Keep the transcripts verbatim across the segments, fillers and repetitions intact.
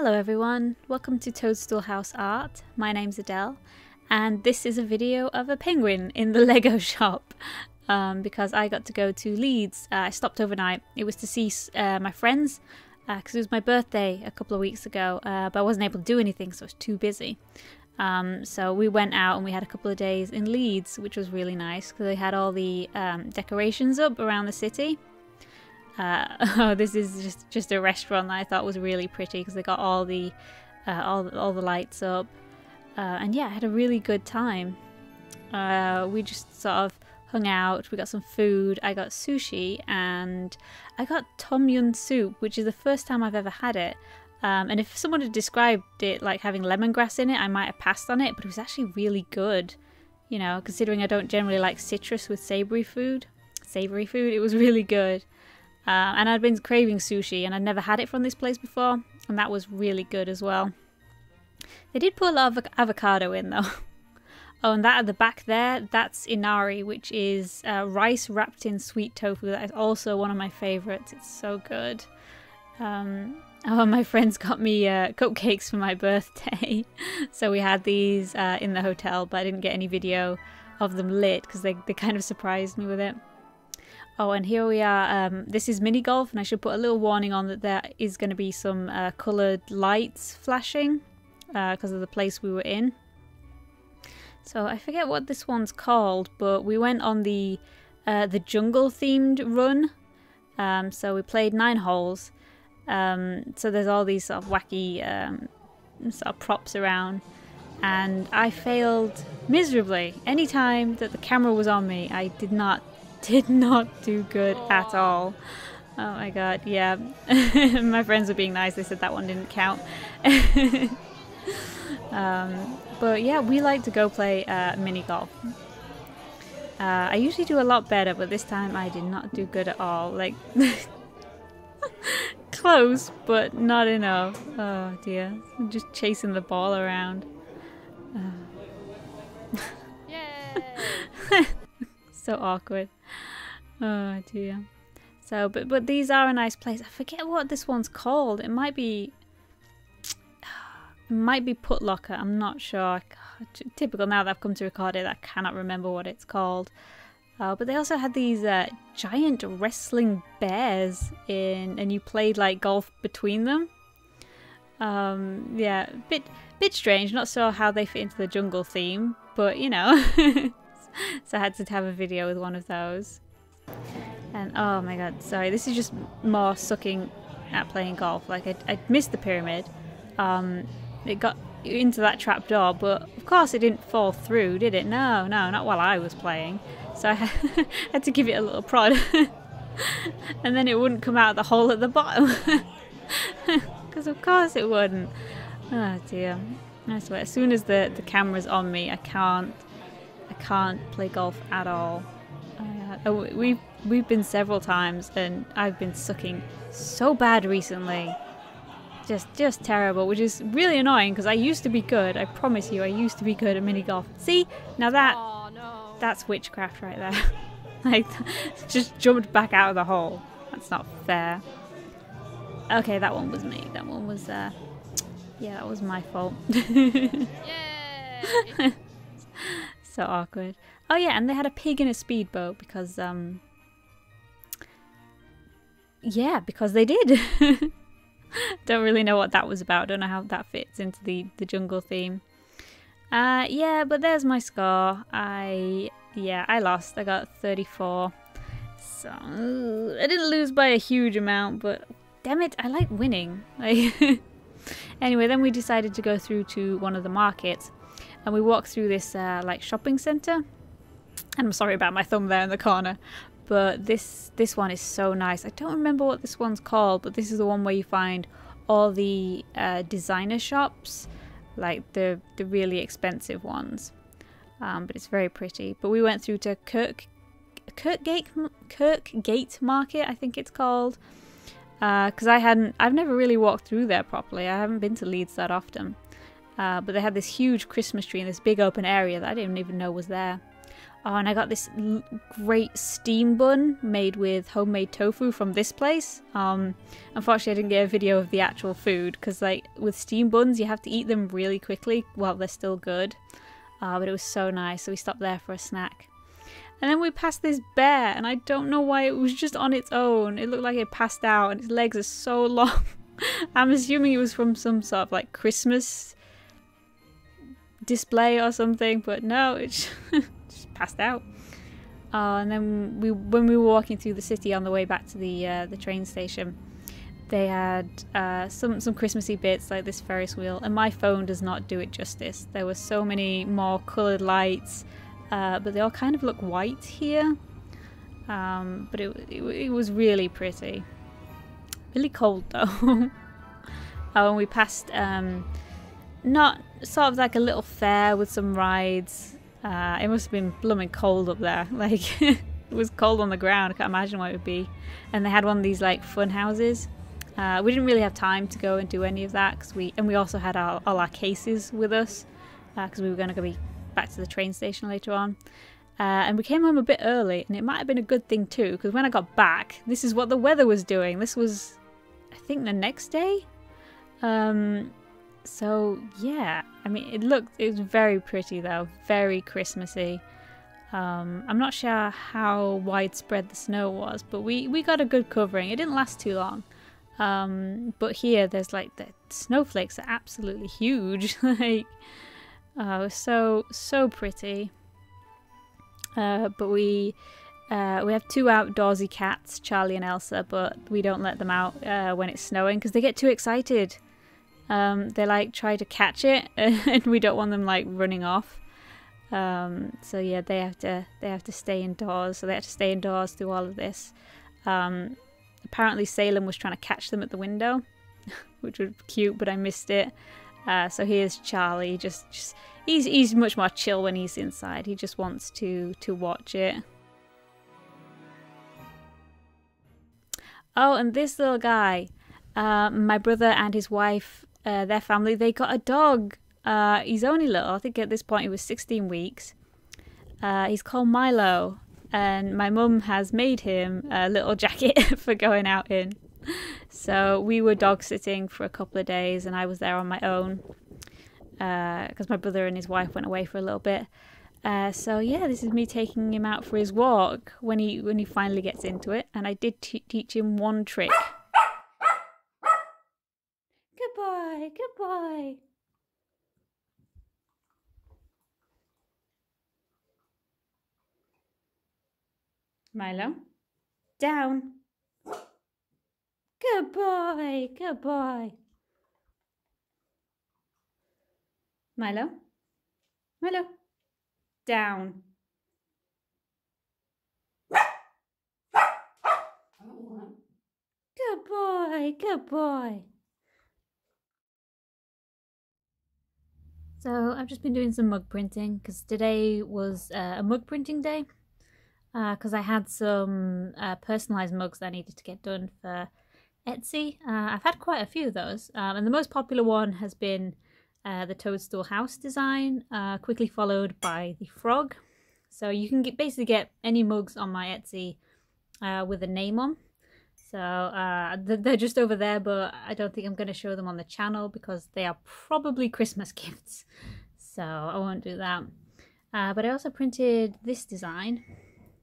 Hello everyone, welcome to Toadstool House Art. My name's Adele and this is a video of a penguin in the Lego shop um, because I got to go to Leeds. Uh, I stopped overnight. It was to see uh, my friends because uh, it was my birthday a couple of weeks ago, uh, but I wasn't able to do anything so I was too busy. Um, so we went out and we had a couple of days in Leeds, which was really nice because they had all the um, decorations up around the city. Uh, oh, this is just just a restaurant that I thought was really pretty because they got all the uh, all all the lights up, uh, and yeah, I had a really good time. Uh, we just sort of hung out. We got some food. I got sushi and I got tom yum soup, which is the first time I've ever had it. Um, and if someone had described it like having lemongrass in it, I might have passed on it, but it was actually really good. You know, considering I don't generally like citrus with savoury food, savoury food, it was really good. Uh, and I'd been craving sushi and I'd never had it from this place before, and that was really good as well. They did put a lot of avocado in though. Oh, and that at the back there, that's Inari, which is uh, rice wrapped in sweet tofu. That is also one of my favourites. It's so good. Um, oh, and my friends got me uh, cupcakes for my birthday. So we had these uh, in the hotel, but I didn't get any video of them lit because they, they kind of surprised me with it. Oh, and here we are. Um, this is mini golf, and I should put a little warning on that there is going to be some uh, coloured lights flashing because uh, of the place we were in. So I forget what this one's called, but we went on the uh, the jungle themed run. Um, so we played nine holes. Um, so there's all these sort of wacky um, sort of props around. And I failed miserably. Any time that the camera was on me, I did not did not do good at all. Oh my god, yeah. My friends were being nice, they said that one didn't count. um, but yeah, we like to go play uh, mini golf. Uh, I usually do a lot better, but this time I did not do good at all. Like, close, but not enough. Oh dear, I'm just chasing the ball around. Uh. Yay! So awkward. Oh dear. So, but but these are a nice place. I forget what this one's called. It might be, it might be Putlocker. I'm not sure. God, typical. Now that I've come to record it, I cannot remember what it's called. Uh, but they also had these uh, giant wrestling bears in, and you played like golf between them. Um, yeah, bit bit strange. Not sure how they fit into the jungle theme, but you know. So I had to have a video with one of those. And oh my god, sorry, this is just more sucking at playing golf. Like, I, I missed the pyramid. Um, it got into that trap door, but of course it didn't fall through, did it? No, no, not while I was playing. So I had to give it a little prod. And then it wouldn't come out of the hole at the bottom. Because of course it wouldn't. Oh dear. I swear, as soon as the, the camera's on me, I can't. I can't play golf at all. Uh, we've, we've been several times and I've been sucking so bad recently. Just just terrible, which is really annoying because I used to be good. I promise you, I used to be good at mini golf. See? Now that, oh, no. That's witchcraft right there. Like, just jumped back out of the hole. That's not fair. Okay, that one was me. That one was, uh, yeah, that was my fault. Yay! So awkward. Oh yeah, and they had a pig in a speedboat because, um... yeah, because they did. Don't really know what that was about. Don't know how that fits into the, the jungle theme. Uh, yeah, but there's my score. I... yeah, I lost. I got thirty-four. So... I didn't lose by a huge amount, but... damn it, I like winning. Like, anyway, then we decided to go through to one of the markets. And we walked through this uh, like shopping centre. And I'm sorry about my thumb there in the corner. But this this one is so nice. I don't remember what this one's called. But this is the one where you find all the uh, designer shops. Like the, the really expensive ones. Um, but it's very pretty. But we went through to Kirk, Kirkgate, Kirkgate Market, I think it's called. Because uh, I hadn't, I've never really walked through there properly. I haven't been to Leeds that often. Uh, but they had this huge Christmas tree in this big open area that I didn't even know was there. Oh, and I got this l great steam bun made with homemade tofu from this place. Um, unfortunately, I didn't get a video of the actual food because, like, with steam buns, you have to eat them really quickly while they're still good. Uh, but it was so nice, so we stopped there for a snack. And then we passed this bear, and I don't know why it was just on its own. It looked like it passed out, and its legs are so long. I'm assuming it was from some sort of, like, Christmas display or something, but no, it's just passed out. Uh, and then we, when we were walking through the city on the way back to the uh, the train station, they had uh, some some Christmassy bits like this Ferris wheel, and my phone does not do it justice. There were so many more coloured lights, uh, but they all kind of look white here. Um, but it, it it was really pretty, really cold though. Oh, and we passed um, not. Sort of like a little fair with some rides. Uh, it must have been blooming cold up there. Like, it was cold on the ground. I can't imagine what it would be. And they had one of these like fun houses. Uh, we didn't really have time to go and do any of that because we and we also had our, all our cases with us because uh, we were going to go be back to the train station later on. Uh, and we came home a bit early, and it might have been a good thing too because when I got back, this is what the weather was doing. This was, I think, the next day. Um. So yeah, I mean, it looked, it was very pretty though, very Christmassy. Um, I'm not sure how widespread the snow was, but we, we got a good covering. It didn't last too long. Um, but here there's like, the snowflakes are absolutely huge. Like, uh, so, so pretty. Uh, but we, uh, we have two outdoorsy cats, Charlie and Elsa, but we don't let them out uh, when it's snowing because they get too excited. Um, they like try to catch it, and we don't want them like running off. Um, so yeah, they have to they have to stay indoors. So they have to stay indoors through all of this. Um, apparently Salem was trying to catch them at the window, which was cute, but I missed it. Uh, so here's Charlie. Just, just he's he's much more chill when he's inside. He just wants to to watch it. Oh, and this little guy, uh, my brother and his wife. Uh, their family, they got a dog. Uh, he's only little. I think at this point he was sixteen weeks. Uh, he's called Milo, and my mum has made him a little jacket for going out in. So we were dog sitting for a couple of days, and I was there on my own because uh, my brother and his wife went away for a little bit. Uh, so yeah, this is me taking him out for his walk when he when he finally gets into it, and I did t teach him one trick. Goodbye, goodbye. Milo, down. Good boy, good boy. Milo, Milo, down. Good boy, good boy. So I've just been doing some mug printing because today was uh, a mug printing day because uh, I had some uh, personalised mugs that I needed to get done for Etsy. Uh, I've had quite a few of those um, and the most popular one has been uh, the Toadstool House design, uh, quickly followed by the frog. So you can get, basically get any mugs on my Etsy uh, with a name on. So uh, they're just over there, but I don't think I'm going to show them on the channel because they are probably Christmas gifts. So I won't do that. Uh, but I also printed this design.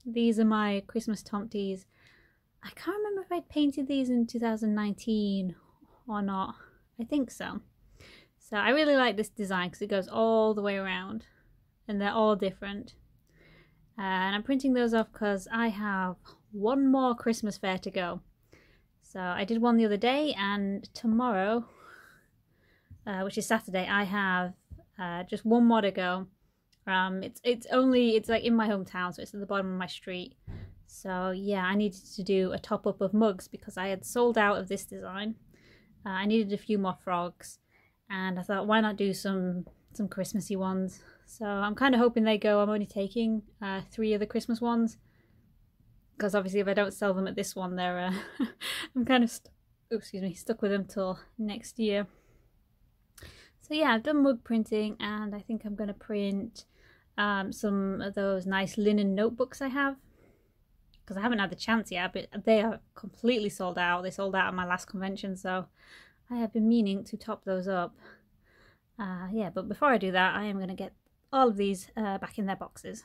These are my Christmas Tomties. I can't remember if I painted these in two thousand nineteen or not. I think so. So I really like this design because it goes all the way around and they're all different. Uh, and I'm printing those off because I have one more Christmas fair to go. So I did one the other day, and tomorrow, uh, which is Saturday, I have uh, just one more to go. Um, it's it's only, it's like in my hometown, so it's at the bottom of my street. So yeah, I needed to do a top-up of mugs because I had sold out of this design. Uh, I needed a few more frogs, and I thought, why not do some, some Christmassy ones? So I'm kind of hoping they go. I'm only taking uh, three of the Christmas ones. Because obviously if I don't sell them at this one, they're, uh, I'm kind of, st oh, excuse me, stuck with them till next year. So yeah, I've done mug printing, and I think I'm going to print um, some of those nice linen notebooks I have, because I haven't had the chance yet, but they are completely sold out. They sold out at my last convention, so I have been meaning to top those up. Uh, yeah, but before I do that, I am going to get all of these uh, back in their boxes.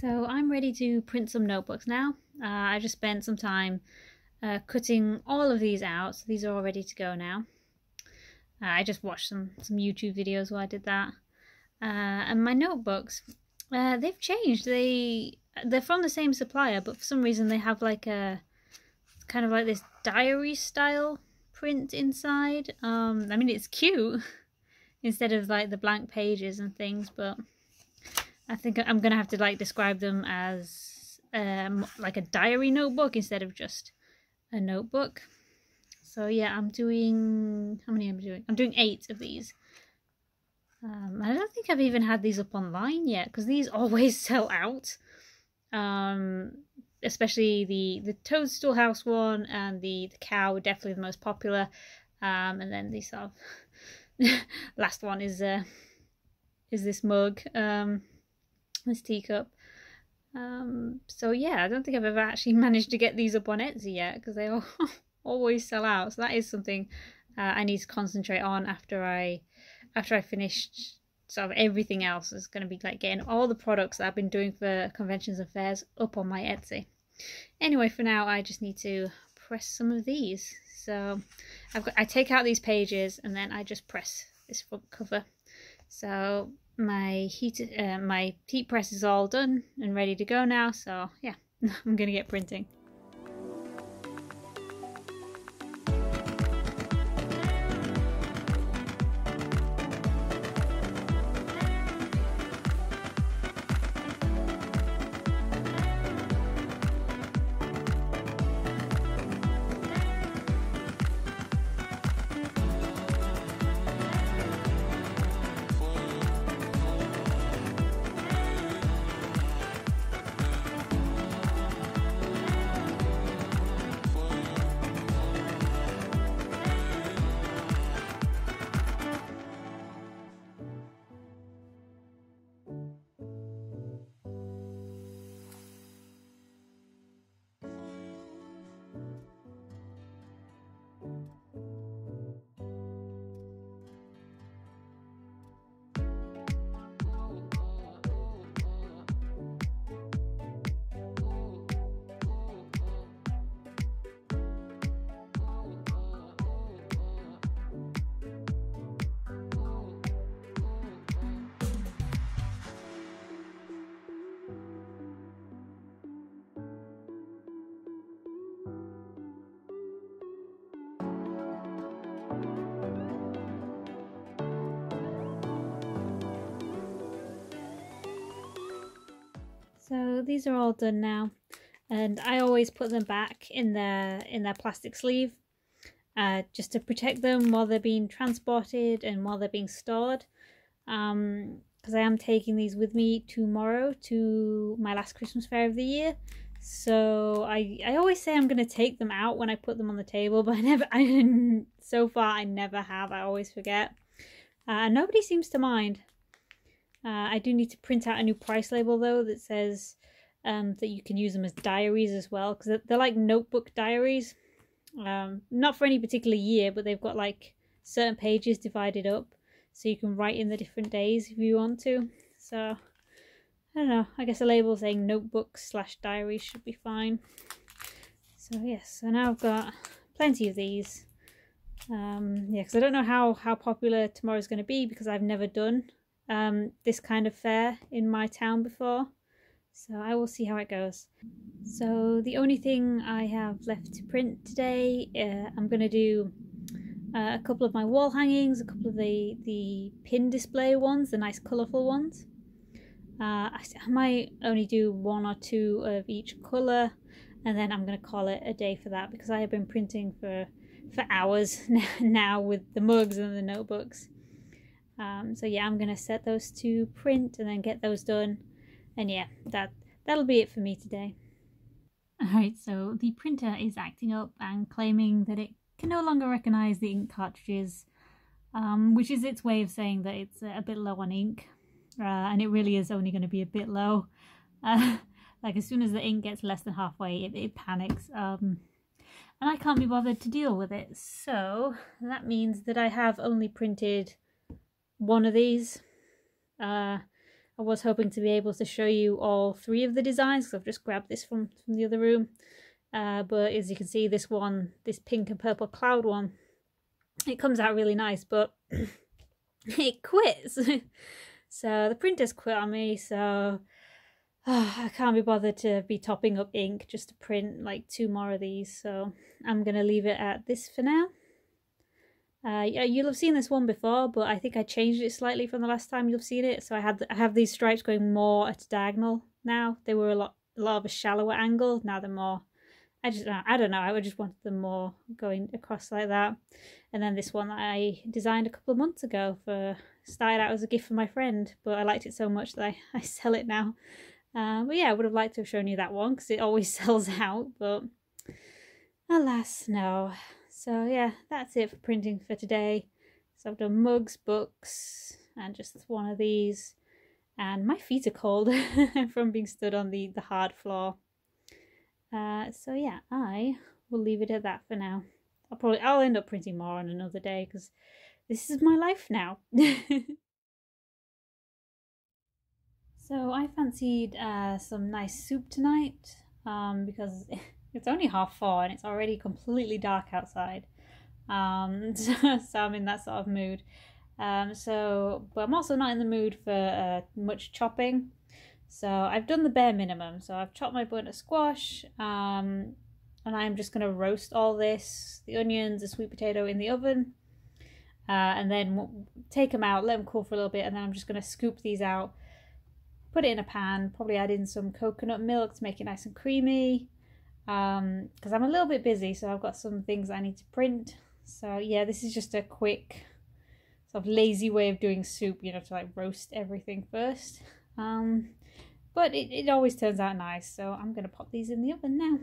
So I'm ready to print some notebooks now. Uh, I just spent some time uh, cutting all of these out, so these are all ready to go now. Uh, I just watched some, some YouTube videos while I did that. Uh, and my notebooks, uh, they've changed. They, they're from the same supplier, but for some reason they have like a, kind of like this diary style print inside. Um, I mean, it's cute, instead of like the blank pages and things, but I think I'm gonna have to like describe them as um, like a diary notebook instead of just a notebook. So yeah, I'm doing, how many am I doing? I'm doing eight of these. Um, I don't think I've even had these up online yet, because these always sell out. Um, especially the, the Toadstool House one and the, the cow, definitely the most popular. Um, and then the sort of last one is uh, is this mug. Um, This teacup. Um, so yeah, I don't think I've ever actually managed to get these up on Etsy yet, because they all always sell out. So that is something uh, I need to concentrate on after I after I finished sort of everything else. It's going to be like getting all the products that I've been doing for conventions and fairs up on my Etsy. Anyway, for now I just need to press some of these. So I've got, I take out these pages and then I just press this front cover. So my heat uh, my heat press is all done and ready to go now, so yeah, I'm gonna get printing. So these are all done now, and I always put them back in their in their plastic sleeve uh, just to protect them while they're being transported and while they're being stored, because um, I am taking these with me tomorrow to my last Christmas fair of the year. So I, I always say I'm going to take them out when I put them on the table, but I never I, so far I never have. I always forget. Uh, nobody seems to mind. Uh, I do need to print out a new price label though that says um, that you can use them as diaries as well, because they're, they're like notebook diaries, um, not for any particular year, but they've got like certain pages divided up so you can write in the different days if you want to. So I don't know, I guess a label saying notebook slash diary should be fine. So yes, so now I've got plenty of these. Um, yeah, because I don't know how, how popular tomorrow's going to be, because I've never done Um, this kind of fair in my town before, so I will see how it goes. So the only thing I have left to print today, uh, I'm gonna do uh, a couple of my wall hangings, a couple of the, the pin display ones, the nice colourful ones. Uh, I might only do one or two of each colour, and then I'm going to call it a day for that, because I have been printing for, for hours now with the mugs and the notebooks. Um, so yeah, I'm going to set those to print and then get those done. And yeah, that, that'll be it for me today. Alright, so the printer is acting up and claiming that it can no longer recognise the ink cartridges, um, which is its way of saying that it's a bit low on ink. Uh, and it really is only going to be a bit low. Uh, like as soon as the ink gets less than halfway, it, it panics. Um, and I can't be bothered to deal with it. So that means that I have only printed one of these. Uh, I was hoping to be able to show you all three of the designs, because I've just grabbed this from, from the other room. Uh, but as you can see, this one, this pink and purple cloud one, it comes out really nice, but it quits. So the printer's quit on me, so oh, I can't be bothered to be topping up ink just to print like two more of these. So I'm going to leave it at this for now. Uh, yeah, you'll have seen this one before, but I think I changed it slightly from the last time you've seen it. So I had I have these stripes going more at a diagonal now. They were a lot a lot of a shallower angle. Now they're more. I just I don't know. I just wanted them more going across like that. And then this one that I designed a couple of months ago for started out as a gift for my friend, but I liked it so much that I I sell it now. Uh, but yeah, I would have liked to have shown you that one because it always sells out. But alas, no. So yeah, that's it for printing for today. So I've done mugs, books, and just one of these. And my feet are cold from being stood on the, the hard floor. Uh, so yeah, I will leave it at that for now. I'll probably I'll end up printing more on another day because this is my life now. So I fancied uh, some nice soup tonight um, because it's only half four and it's already completely dark outside, um, so, so I'm in that sort of mood. Um, so, but I'm also not in the mood for uh, much chopping. So I've done the bare minimum. So I've chopped my butternut squash, um, and I'm just going to roast all this, the onions, the sweet potato in the oven, uh, and then take them out, let them cool for a little bit, and then I'm just going to scoop these out, put it in a pan, probably add in some coconut milk to make it nice and creamy. Um, because I'm a little bit busy, so I've got some things I need to print. So yeah, this is just a quick sort of lazy way of doing soup, you know, to like roast everything first. Um, but it, it always turns out nice, so I'm going to pop these in the oven now.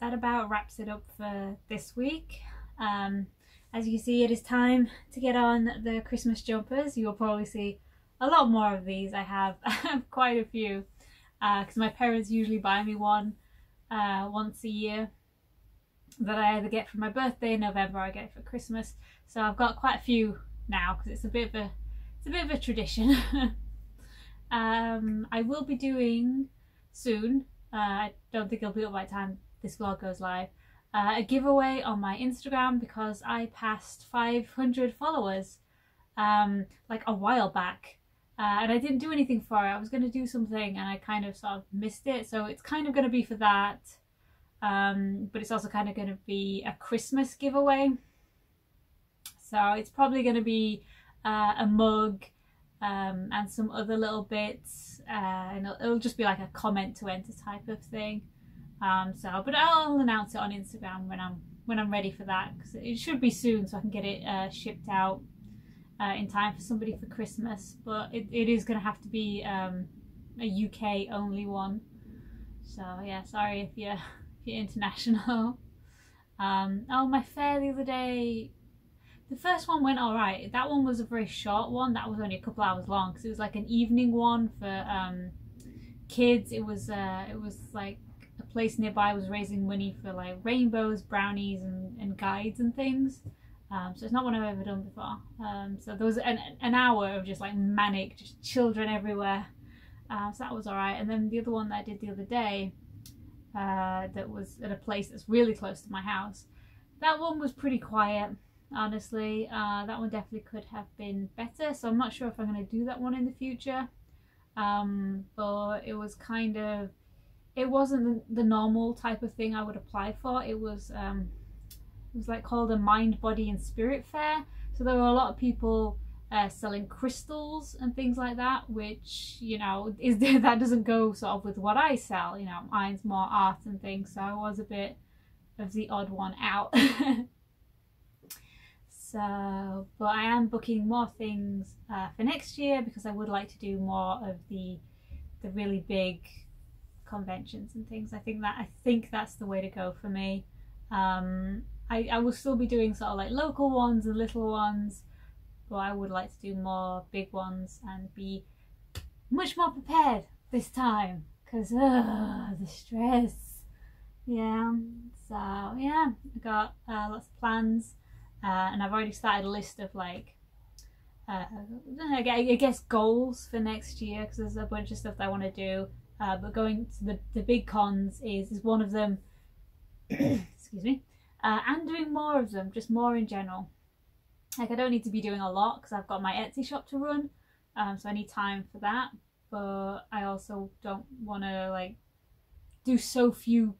That about wraps it up for this week. Um, as you see, it is time to get on the Christmas jumpers. You'll probably see a lot more of these. I have, I have quite a few because uh, my parents usually buy me one uh, once a year that I either get for my birthday in November or I get it for Christmas. So I've got quite a few now because it's a bit of a it's a bit of a tradition. um, I will be doing soon. Uh, I don't think it'll be up by the time this vlog goes live, uh, a giveaway on my Instagram because I passed five hundred followers um, like a while back, uh, and I didn't do anything for it. I was going to do something and I kind of sort of missed it, so it's kind of going to be for that, um, but it's also kind of going to be a Christmas giveaway So it's probably going to be uh, a mug um, and some other little bits, uh, and it'll, it'll just be like a comment to enter type of thing. Um, so, but I'll announce it on Instagram when I'm when I'm ready for that, because it should be soon, so I can get it uh, shipped out uh, in time for somebody for Christmas. But it, it is going to have to be um, a U K only one. So yeah, sorry if you're if you're international. Um, oh, my fair the other day. The first one went all right. That one was a very short one. That was only a couple hours long, because it was like an evening one for um, kids. It was uh, it was like a place nearby was raising money for like rainbows, brownies, and, and guides and things. Um, so it's not one I've ever done before. Um, so there was an an hour of just like manic, just children everywhere. Uh, so that was all right. And then the other one that I did the other day, uh, that was at a place that's really close to my house. That one was pretty quiet. Honestly, uh, that one definitely could have been better, so I'm not sure if I'm going to do that one in the future. Um, but it was kind of, it wasn't the normal type of thing I would apply for. It was, um, it was like called a mind, body and spirit fair. So there were a lot of people uh, selling crystals and things like that, which, you know, is that doesn't go sort of with what I sell. You know, mine's more art and things, so I was a bit of the odd one out. So, but I am booking more things uh, for next year, because I would like to do more of the the really big conventions and things. I think that I think that's the way to go for me. Um, I, I will still be doing sort of like local ones and little ones, but I would like to do more big ones and be much more prepared this time, because uh, the stress. Yeah. So yeah, I got uh, lots of plans. Uh, and I've already started a list of like, uh, I guess goals for next year, because there's a bunch of stuff that I want to do. Uh, but going to the, the big cons is, is one of them, excuse me, uh, and doing more of them, just more in general. Like, I don't need to be doing a lot, because I've got my Etsy shop to run, um, so I need time for that. But I also don't want to like do so few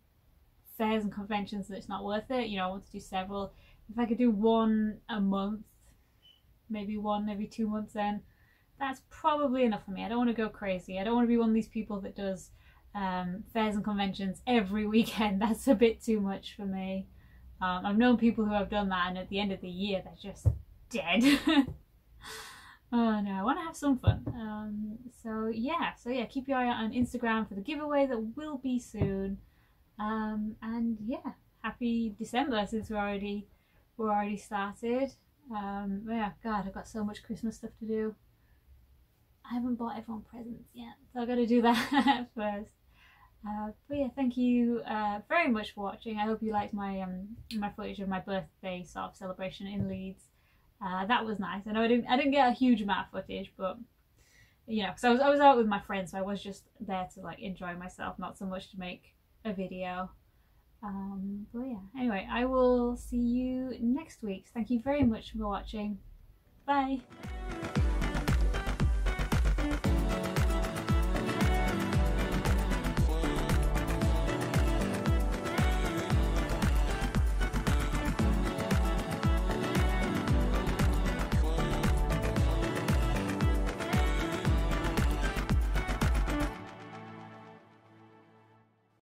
fairs and conventions that it's not worth it. You know, I want to do several. If I could do one a month, maybe one every two months then, that's probably enough for me. I don't want to go crazy. I don't want to be one of these people that does um, fairs and conventions every weekend. That's a bit too much for me. Um, I've known people who have done that, and at the end of the year, they're just dead. Oh no, I want to have some fun. Um, so yeah, so yeah, keep your eye out on Instagram for the giveaway that will be soon. Um, and yeah, happy December, since we're already... We're already started. Um, yeah, God, I've got so much Christmas stuff to do. I haven't bought everyone presents yet, so I've got to do that first. Uh, but yeah, thank you uh, very much for watching. I hope you liked my um, my footage of my birthday sort of celebration in Leeds. Uh, that was nice. I know I didn't I didn't get a huge amount of footage, but you know, because I was I was out with my friends, so I was just there to like enjoy myself, not so much to make a video. Um, but yeah, anyway, I will see you next week. Thank you very much for watching. Bye!